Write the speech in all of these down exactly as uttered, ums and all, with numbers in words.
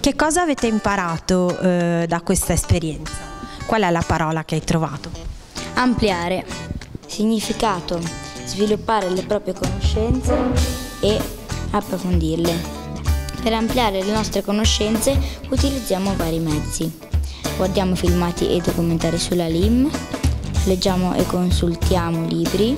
Che cosa avete imparato eh, da questa esperienza? Qual è la parola che hai trovato? Ampliare, significato, sviluppare le proprie conoscenze e approfondirle. Per ampliare le nostre conoscenze utilizziamo vari mezzi. Guardiamo filmati e documentari sulla L I M, leggiamo e consultiamo libri,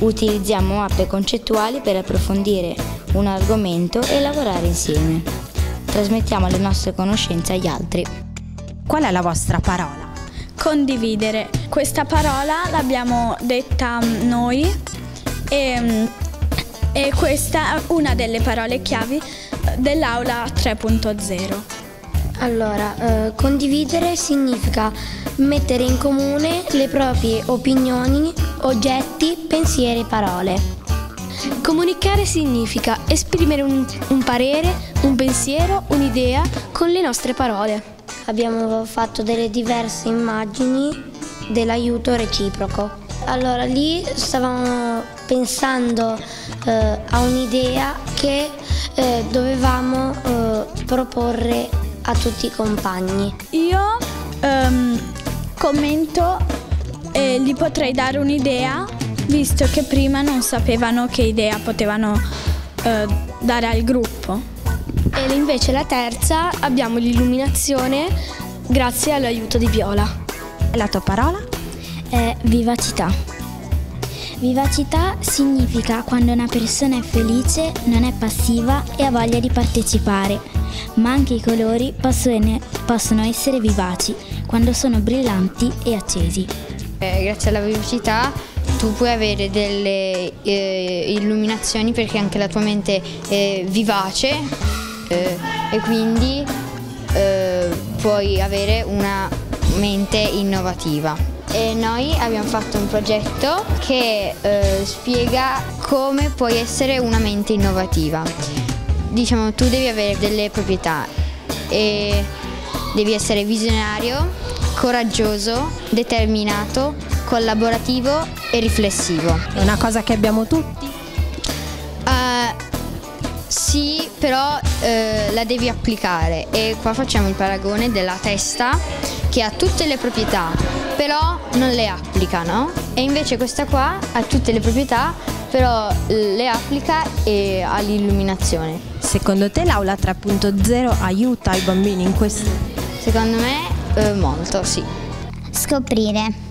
utilizziamo mappe concettuali per approfondire un argomento e lavorare insieme. Trasmettiamo le nostre conoscenze agli altri. Qual è la vostra parola? Condividere. Questa parola l'abbiamo detta noi e, e questa è una delle parole chiavi dell'Aula tre punto zero. Allora, eh, condividere significa mettere in comune le proprie opinioni, oggetti, pensieri e parole. Comunicare significa esprimere un, un parere, un pensiero, un'idea con le nostre parole. Abbiamo fatto delle diverse immagini dell'aiuto reciproco. Allora lì stavamo pensando eh, a un'idea che eh, dovevamo eh, proporre a tutti i compagni. Io ehm, commento e gli potrei dare un'idea, visto che prima non sapevano che idea potevano eh, dare al gruppo. E invece la terza abbiamo l'illuminazione grazie all'aiuto di Viola. La tua parola? È vivacità. Vivacità significa quando una persona è felice, non è passiva e ha voglia di partecipare, ma anche i colori possono essere vivaci quando sono brillanti e accesi. Eh, grazie alla vivacità tu puoi avere delle eh, illuminazioni perché anche la tua mente è vivace eh, e quindi eh, puoi avere una mente innovativa. E noi abbiamo fatto un progetto che eh, spiega come puoi essere una mente innovativa. Diciamo, tu devi avere delle proprietà e devi essere visionario, coraggioso, determinato, collaborativo e riflessivo. È una cosa che abbiamo tutti? Uh, sì, però uh, la devi applicare, e qua facciamo il paragone della testa che ha tutte le proprietà, però non le applica, no? E invece questa qua ha tutte le proprietà, però le applica e ha l'illuminazione. Secondo te l'Aula tre punto zero aiuta i bambini in questo? Secondo me molto, sì. Scoprire.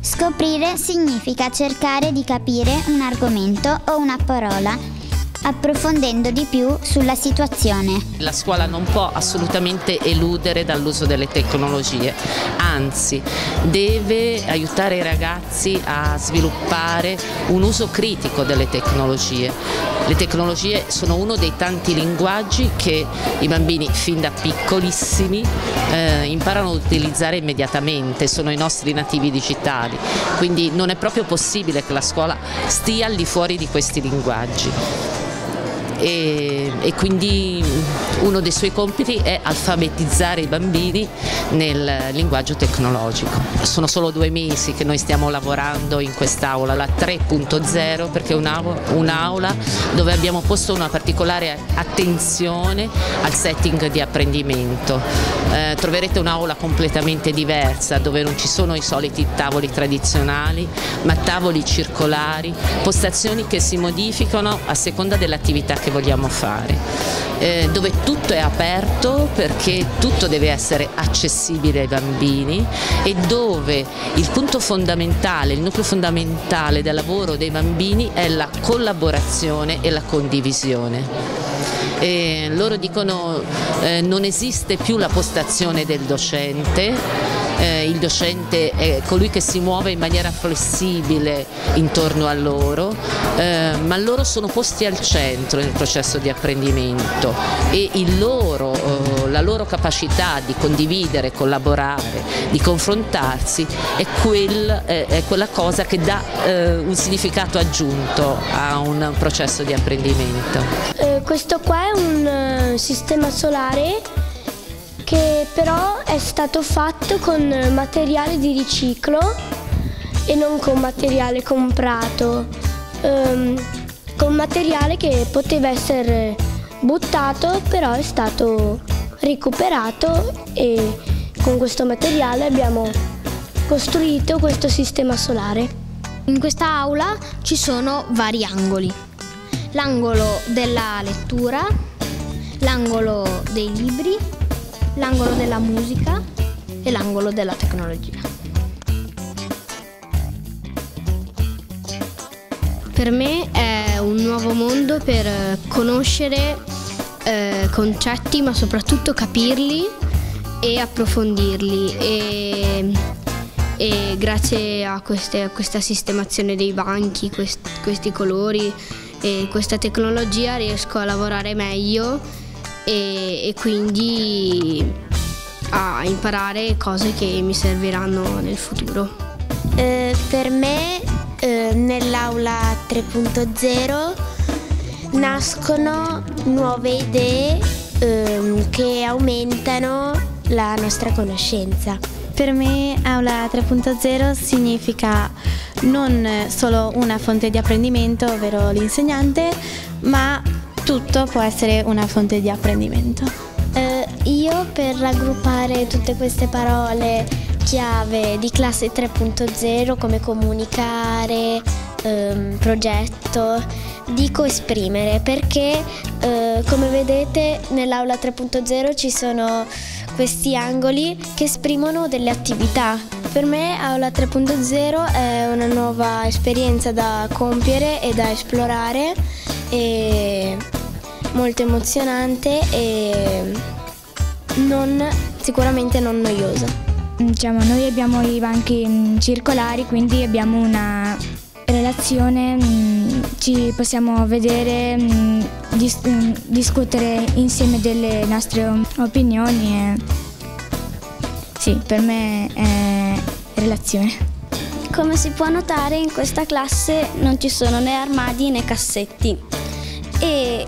Scoprire significa cercare di capire un argomento o una parola, approfondendo di più sulla situazione. La scuola non può assolutamente eludere dall'uso delle tecnologie, anzi deve aiutare i ragazzi a sviluppare un uso critico delle tecnologie. Le tecnologie sono uno dei tanti linguaggi che i bambini fin da piccolissimi eh, imparano ad utilizzare immediatamente, sono i nostri nativi digitali, quindi non è proprio possibile che la scuola stia al di fuori di questi linguaggi. E, e quindi uno dei suoi compiti è alfabetizzare i bambini nel linguaggio tecnologico. Sono solo due mesi che noi stiamo lavorando in quest'aula, la tre punto zero, perché è un'aula dove abbiamo posto una particolare attenzione al setting di apprendimento. Eh, troverete un'aula completamente diversa, dove non ci sono i soliti tavoli tradizionali, ma tavoli circolari, postazioni che si modificano a seconda dell'attività che vogliamo fare, eh, dove tutto è aperto perché tutto deve essere accessibile ai bambini, e dove il punto fondamentale, il nucleo fondamentale del lavoro dei bambini è la collaborazione e la condivisione. E loro dicono eh, non esiste più la postazione del docente, eh, il docente è colui che si muove in maniera flessibile intorno a loro, eh, ma loro sono posti al centro nel processo di apprendimento, e il loro, eh, la loro capacità di condividere, collaborare, di confrontarsi è, quel, eh, è quella cosa che dà eh, un significato aggiunto a un processo di apprendimento. Questo qua è un sistema solare che però è stato fatto con materiale di riciclo e non con materiale comprato. Um, con materiale che poteva essere buttato, però è stato recuperato e con questo materiale abbiamo costruito questo sistema solare. In questa aula ci sono vari angoli: l'angolo della lettura, l'angolo dei libri, l'angolo della musica e l'angolo della tecnologia. Per me è un nuovo mondo per conoscere eh, concetti, ma soprattutto capirli e approfondirli. E, e grazie a, queste, a questa sistemazione dei banchi, quest, questi colori e questa tecnologia riesco a lavorare meglio e, e quindi a imparare cose che mi serviranno nel futuro. Eh, per me eh, nell'aula tre punto zero nascono nuove idee eh, che aumentano la nostra conoscenza. Per me aula tre punto zero significa non solo una fonte di apprendimento, ovvero l'insegnante, ma tutto può essere una fonte di apprendimento. Eh, io per raggruppare tutte queste parole chiave di classe tre punto zero come comunicare, ehm, progetto, dico esprimere, perché eh, come vedete nell'aula tre punto zero ci sono questi angoli che esprimono delle attività. Per me aula tre punto zero è una nuova esperienza da compiere e da esplorare, e molto emozionante e non, sicuramente non noiosa. Diciamo, noi abbiamo i banchi circolari, quindi abbiamo una relazione, ci possiamo vedere, dis discutere insieme delle nostre opinioni. E... sì, per me è relazione. Come si può notare, in questa classe non ci sono né armadi né cassetti, e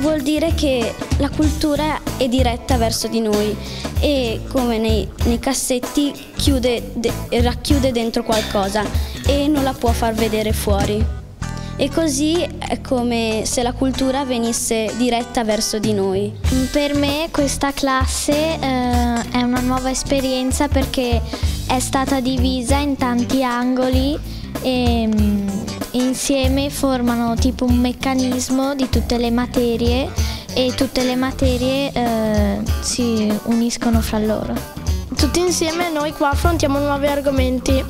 vuol dire che la cultura è diretta verso di noi e, come nei, nei cassetti, chiude, de, racchiude dentro qualcosa e non la può far vedere fuori. E così è come se la cultura venisse diretta verso di noi. Per me questa classe eh, è una nuova esperienza perché è stata divisa in tanti angoli e insieme formano tipo un meccanismo di tutte le materie e tutte le materie eh, si uniscono fra loro. Tutti insieme noi qua affrontiamo nuovi argomenti,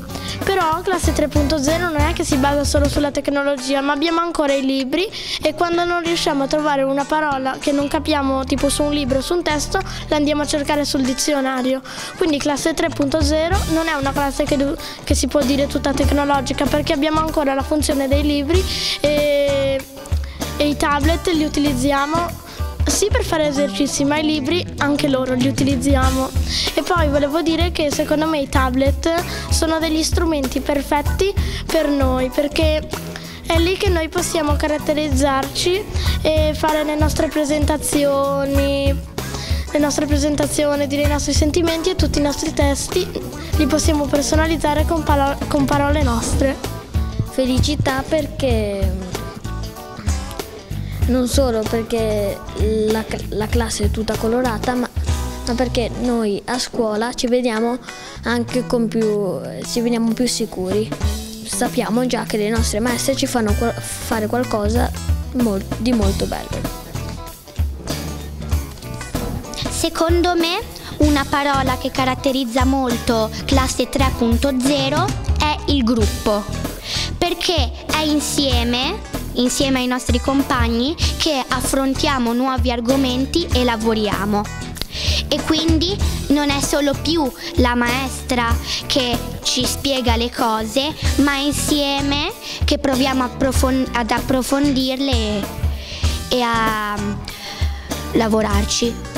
però classe tre punto zero non è che si basa solo sulla tecnologia, ma abbiamo ancora i libri e quando non riusciamo a trovare una parola che non capiamo tipo su un libro o su un testo, la andiamo a cercare sul dizionario. Quindi classe tre punto zero non è una classe che, che si può dire tutta tecnologica, perché abbiamo ancora la funzione dei libri e, e i tablet li utilizziamo sì per fare esercizi, ma i libri anche loro li utilizziamo. E poi volevo dire che secondo me i tablet sono degli strumenti perfetti per noi, perché è lì che noi possiamo caratterizzarci e fare le nostre presentazioni, le nostre presentazioni, dire i nostri sentimenti e tutti i nostri testi li possiamo personalizzare con, paro- con parole nostre. Felicità perché... non solo perché la, la classe è tutta colorata, ma, ma perché noi a scuola ci vediamo anche con più, ci veniamo più sicuri. Sappiamo già che le nostre maestre ci fanno fare qualcosa di molto bello. Secondo me una parola che caratterizza molto classe tre punto zero è il gruppo, perché è insieme... insieme ai nostri compagni che affrontiamo nuovi argomenti e lavoriamo. E quindi non è solo più la maestra che ci spiega le cose, ma è insieme che proviamo approfond- ad approfondirle e, e a lavorarci.